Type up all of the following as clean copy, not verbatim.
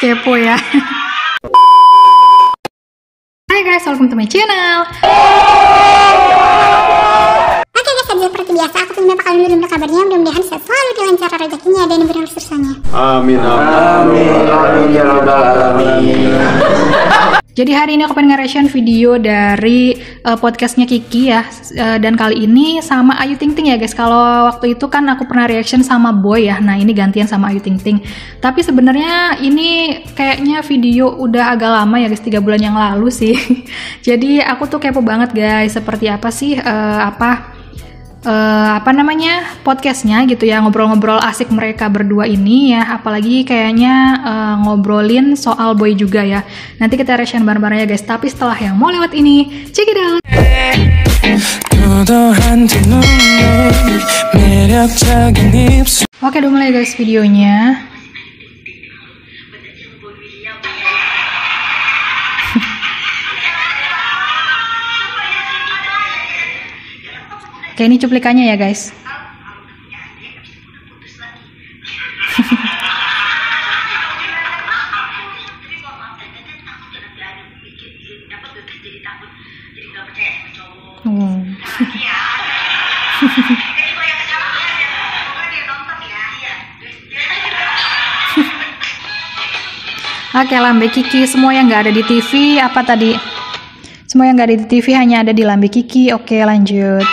Kepo ya. Hai guys, welcome to my channel. Oke guys, jadi seperti biasa aku tuh bakal dulu kabarnya, mudah-mudahan selalu dilancar rezekinya dan diberi kesuksesannya. Amin amin ya rabbal alamin. Jadi hari ini aku pengen nge-reaction video dari podcastnya Kiki ya, dan kali ini sama Ayu Ting Ting ya guys. Kalau waktu itu kan aku pernah reaction sama Boy ya, nah ini gantian sama Ayu Ting Ting. Tapi sebenarnya ini kayaknya video udah agak lama ya guys, 3 bulan yang lalu sih. Jadi aku tuh kepo banget guys, seperti apa sih podcastnya gitu ya, ngobrol-ngobrol asik mereka berdua ini ya, apalagi kayaknya ngobrolin soal Boy juga ya. Nanti kita reaction bareng-bareng ya guys, tapi setelah yang mau lewat ini, check it out. Oke, udah mulai guys videonya. Oke, ini cuplikannya ya guys. Oke, Lambe Kiki, semua yang nggak ada di TV apa tadi? Semua yang nggak ada di TV hanya ada di Lambe Kiki. Oke, lanjut.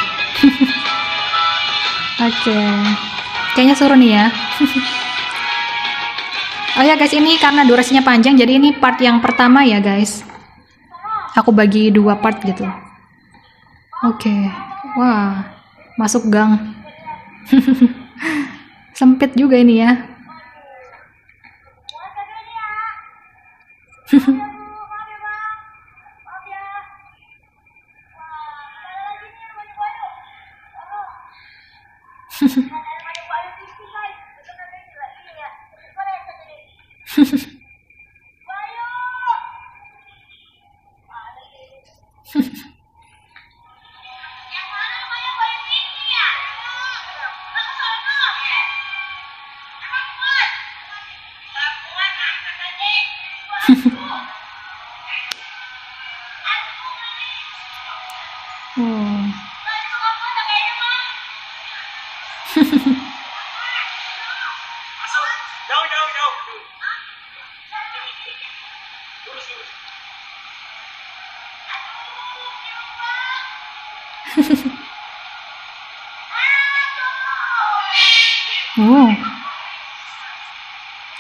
Oke, kayaknya seru nih ya. Oh ya guys, ini karena durasinya panjang, jadi ini part yang pertama ya guys. Aku bagi 2 part gitu. Oke, wah, masuk gang. Sempit juga ini ya.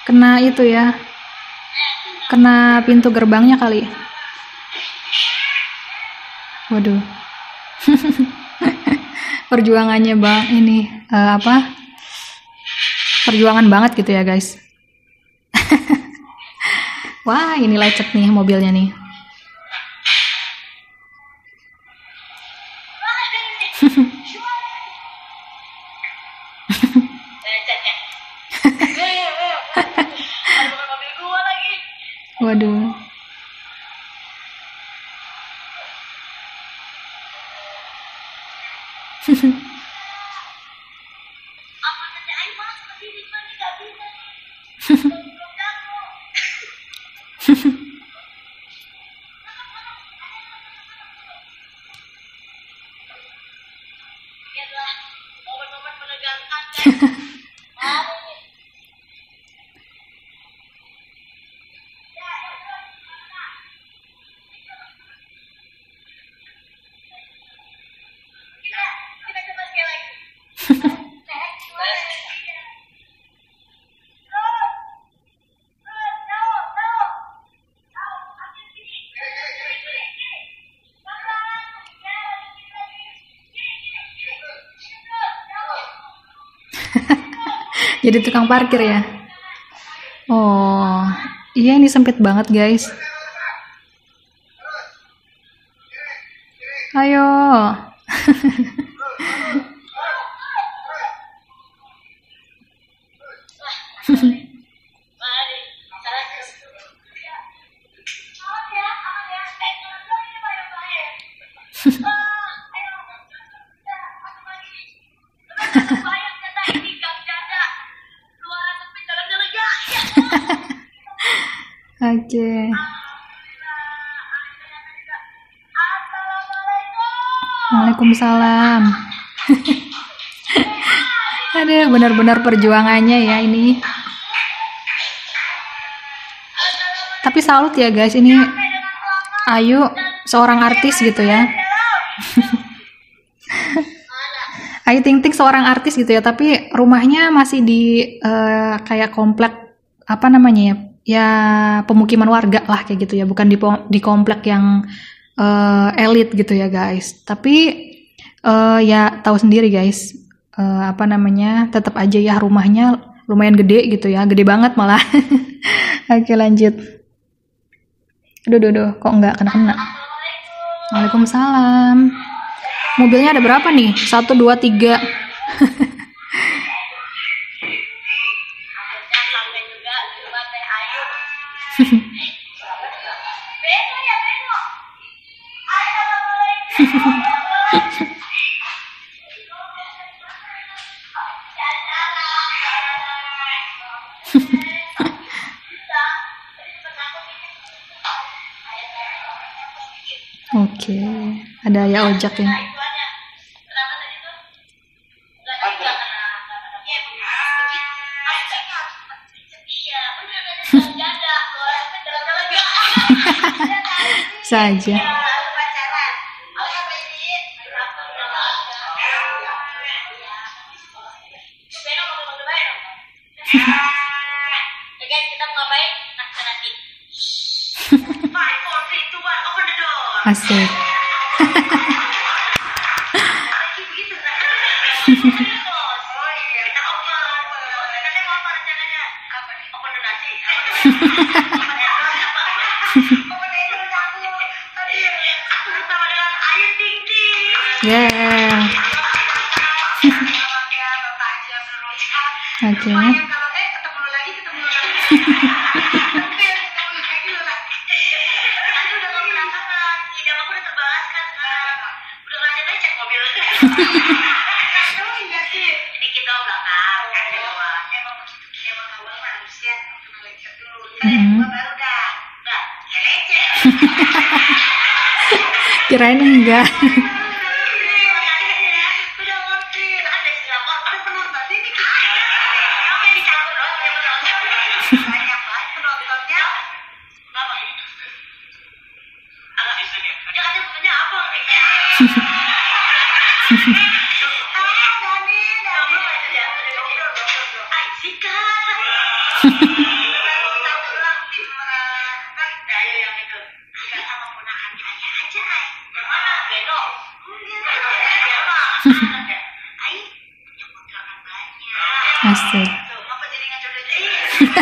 Kena itu ya, kena pintu gerbangnya kali. Waduh. Perjuangannya bang ini perjuangan banget gitu ya guys. Wah, ini lecet nih mobilnya nih. Waduh. Jadi tukang parkir ya. Oh iya, ini sempit banget guys. Ayo. Oke. Waalaikumsalam. Aduh, benar-benar perjuangannya ya ini. Tapi salut ya guys, ini Ayu seorang artis gitu ya. Ayu Ting Ting seorang artis gitu ya, tapi rumahnya masih di kayak komplek apa namanya ya? Ya pemukiman warga lah kayak gitu ya, bukan di komplek yang elit gitu ya guys. Tapi ya tahu sendiri guys. Apa namanya, tetap aja ya rumahnya lumayan gede gitu ya, gede banget malah. Oke lanjut. Aduh, kok nggak kena. Waalaikumsalam. Mobilnya ada berapa nih? 1, 2, 3. Oke, ada ya Ojak ya. Saja. Asik. Yeah. Oke. Okay. Kirain enggak. Asik. Jadi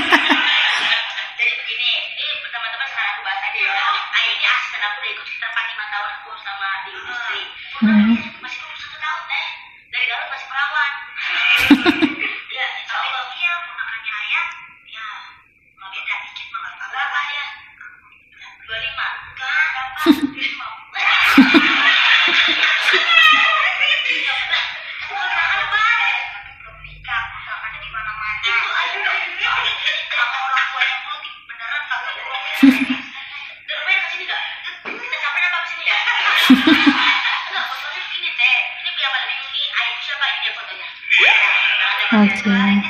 begini, ini teman-teman saran buat tadi ya. Ayu ini asisten aku udah ikut sekitar 5 tahun aku sama di industri. Masih 21 tahun deh. Dari dalam masih perawan. Ya, insya Allah ya ponakannya ayah. Ya, nggak beda dikit mah nggak apa-apa ya. 25 enggak apa-apa. Okay.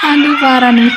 Aduh parah nih.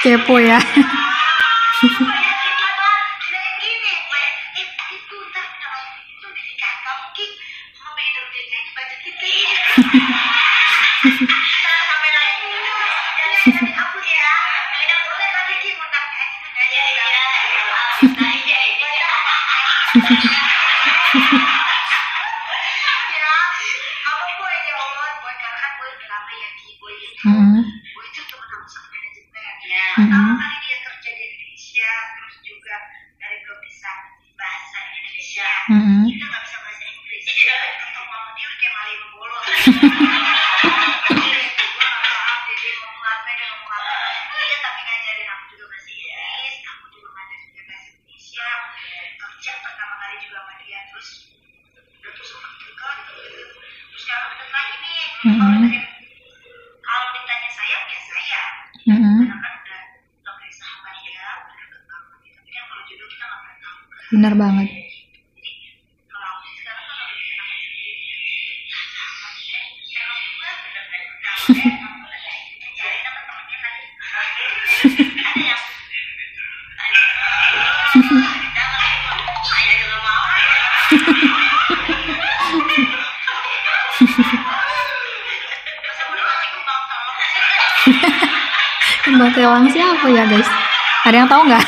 Kepo ya. Benar banget. Kembang telang siapa ya guys? Ada yang tahu nggak?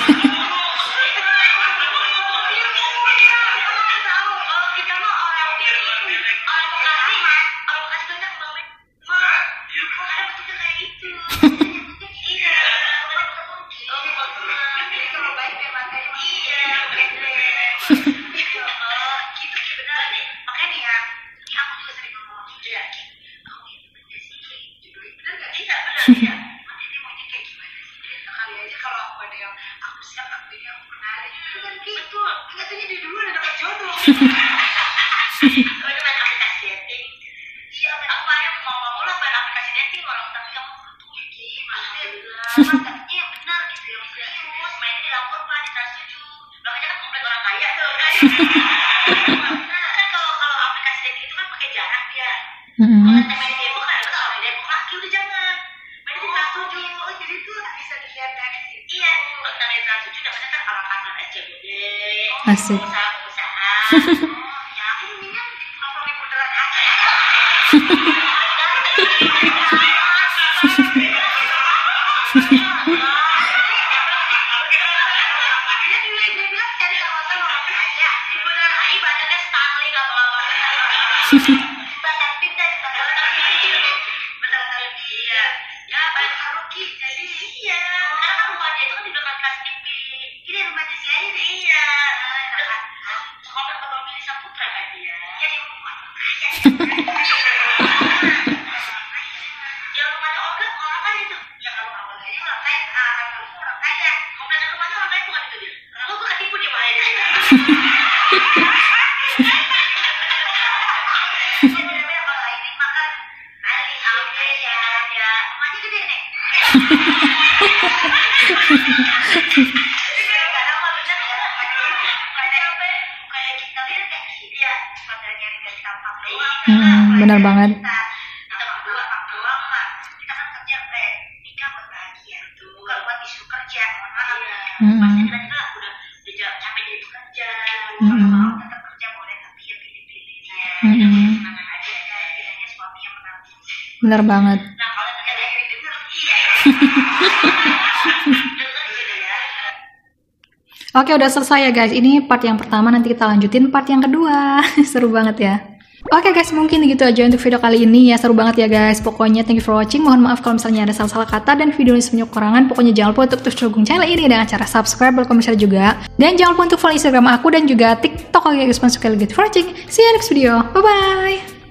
Asik. Yang rumahnya Ojak orang kan itu, ya kalau awalnya ngapain Benar banget. Benar banget. Nah, kalau ada yang dengar, iya. Oke, udah selesai ya guys. Ini part yang pertama, nanti kita lanjutin part yang kedua. Seru banget ya. Oke guys, mungkin gitu aja untuk video kali ini ya. Seru banget ya guys. Pokoknya thank you for watching. Mohon maaf kalau misalnya ada salah-salah kata dan video ini semuanya kekurangan. Pokoknya jangan lupa untuk terus dukung channel ini dengan cara subscribe, like, komen juga. Dan jangan lupa untuk follow Instagram aku dan juga TikTok. Oke guys, masuk lagi. Thank you for watching. See you next video. Bye-bye.